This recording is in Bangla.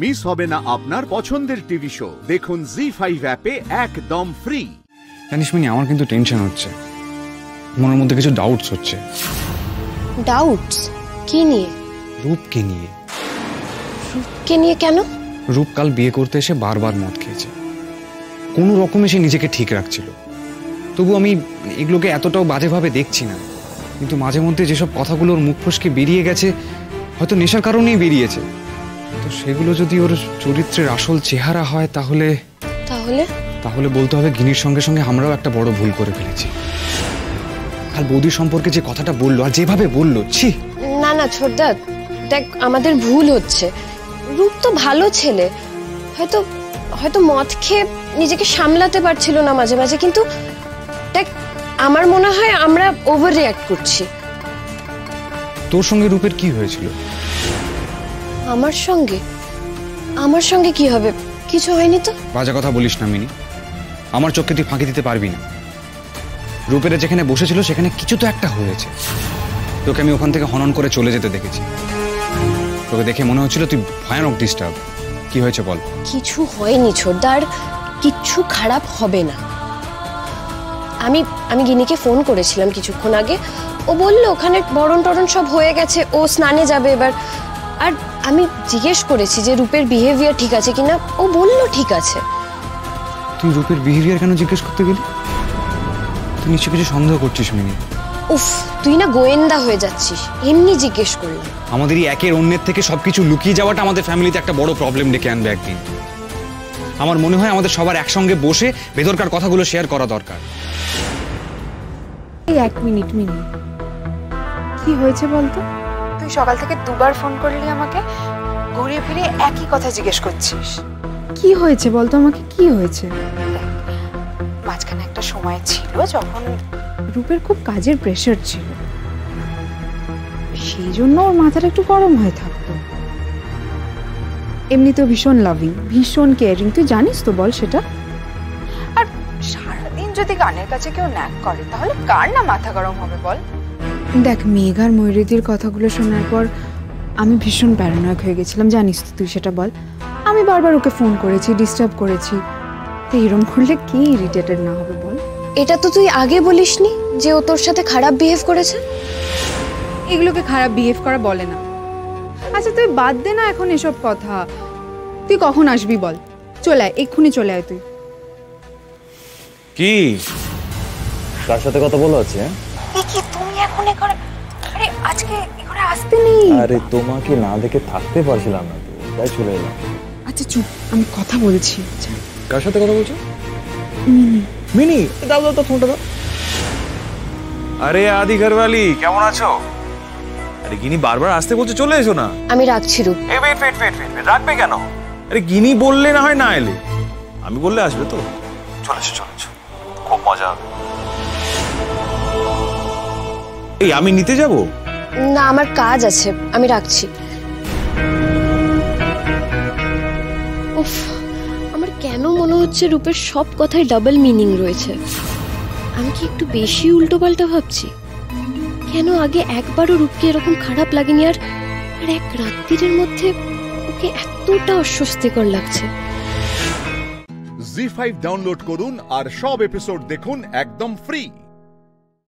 মিস হবে না আপনার পছন্দের টিভি শো, দেখুন জি5 অ্যাপে একদম ফ্রি। জানিস মিনি, আমার কিন্তু টেনশন হচ্ছে, মনের মধ্যে কিছু ডাউটস হচ্ছে। ডাউটস কি নিয়ে? রূপকে নিয়ে। রূপকে নিয়ে কেন? রূপ কাল বিয়ে করতে এসে বারবার মদ খেয়েছে, কোনো রকমে সে নিজেকে ঠিক রাখছিল। তবু আমি এগুলোকে এতটাও বাজেভাবে দেখছি না, কিন্তু মাঝে মধ্যে যেসব কথাগুলোর মুখ ফসকে বেরিয়ে গেছে, হয়তো নেশার কারণেই বেরিয়েছে, তো সেগুলো যদি ওর চরিত্রের আসল চেহারা হয় তাহলে তাহলে বলতে হবে গিনির সঙ্গে সঙ্গে আমরাও একটা বড় ভুল করে ফেলেছি। আর বৌদির সম্পর্কে যে কথাটা বললো আর যেভাবে বললো, ছি। না না ছোটদা, দেখ আমাদের ভুল হচ্ছে। রূপ তো ভালো ছেলে, হয়তো হয়তো মদ খেয়ে নিজেকে সামলাতে পারছিল না মাঝে মাঝে, কিন্তু দেখ আমার মনে হয় আমরা ওভার রিঅ্যাক্ট করছি। তোর সঙ্গে রূপের কি হয়েছিল? আমার সঙ্গে কি হবে? কিছু হয়নি তো। বাজে কথা বলিস না মিনি, আমার চোখকে তুই ফাঁকি দিতে পারবি না। রূপের যেখানে বসেছিল সেখানে কিছু তো একটা হয়েছে। তোকে আমি ওখান থেকে হনন করে চলে যেতে দেখেছি, তোকে দেখে মনে হচ্ছিল তুই ভয়ানক ডিস্টার্ব। কি হয়েছে বল? কিছু হয়নি ছোটদার, কিচ্ছু খারাপ হবে না। আমি গিনিকে ফোন করেছিলাম কিছুক্ষণ আগে, ও বললো ওখানে বরণ টরণ সব হয়ে গেছে, ও স্নানে যাবে এবার। আর আমি জিজ্ঞেস করেছি যে রূপের বিহেভিয়ার ঠিক আছে কিনা, ও বললো ঠিক আছে। তুই রূপের বিহেভিয়ার কেন জিজ্ঞেস করতে গেলি? তুই নিশ্চয়ই কিছু সন্দেহ করছিস মিনি। উফ, তুই না গোয়েন্দা হয়ে যাচ্ছিস। এমনি জিজ্ঞেস করলাম। আমাদেরই একের অন্যের থেকে সবকিছু লুকিয়ে যাওয়াটা আমাদের ফ্যামিলিতে একটা বড় প্রবলেম ডেকে আনবে একদিন। আমার মনে হয় আমাদের সবার একসঙ্গে বসে বেদরকার কথাগুলো শেয়ার করা দরকার। এই এক মিনিট মিনি, কি হয়েছে বলতো? তুই সকাল থেকে দুবার ফোন করলি আমাকে, ঘুরে ফিরে একই কথা জিজ্ঞেস করছিস। কি হয়েছে বলতো আমাকে, কি হয়েছে? মাঝখানে একটা সময় ছিল যখন রূপের খুব কাজের প্রেশার ছিল, সেই জন্য ওর মাথাটা একটু গরম হয়ে থাকতো। এমনিতেও ভীষণ লাভিং, ভীষণ কেয়ারিং, তুই জানিস তো বল সেটা। আর সারাদিন যদি কানের কাছে কেউ ন্যাক করে তাহলে কার না মাথা গরম হবে বল। দেখ মেঘার ময়ূরীদির কথাগুলো শোনার পর আমি ভীষণ প্যারানয়েড হয়ে গেছিলাম, জানিস তো তুই সেটা বল। আমি বারবার ওকে ফোন করেছি, ডিস্টার্ব করেছি, তো এরকম করলে কি ইরিটেটেড না হবে বল। এটা তো তুই আগে বলিসনি যে ও তোর সাথে খারাপ বিহেভ করেছে। এগুলোকে খারাপ বিহেভ করা বলে না। আচ্ছা তুই বাদ দে না এখন এসব কথা, তুই কখন আসবি বল? চলে আয়, এক্ষুনি চলে আয়। তুই কি কার সাথে কথা বলা আছে? তুমি এখন এখানে? আরে আজকে এখানে আসতে নেই। আরে তোমাকে না দেখে থাকতে পারছিলাম না, তাই চলে এলাম। আচ্ছা চুপ, আমি কথা বলছি। কার সাথে কথা বলছো? মিনি, দাও দাও তো ফোনটা দাও। আরে আদি ঘরওয়ালি, কেমন আছো? আরে গিনি বারবার আসতে বলছে, চলে এসো না। আমি রাখছি রূপ। এই ওয়েট ওয়েট ওয়েট ওয়েট, রাখবে কেন? আরে গিনি বললে না হয় না এলে, আমি বললে আসবে তো। চলে এসো চলে এসো, খুব মজা হবে। এই আমি নিতে যাব না, আমার কাজ আছে, আমি রাখছি। উফ, আমার কেন মনে হচ্ছে রূপের সব কথায় ডাবল মিনিং রয়েছে। আমি কি একটু বেশি উল্টোপাল্টা ভাবছি? কেন আগে একবারও রূপকে এরকম খারাপ লাগেনি, আর এক রাত্রির মধ্যে ওকে এতটা অস্বস্তিকর লাগছে। জি5 ডাউনলোড করুন আর সব এপিসোড দেখুন একদম ফ্রি।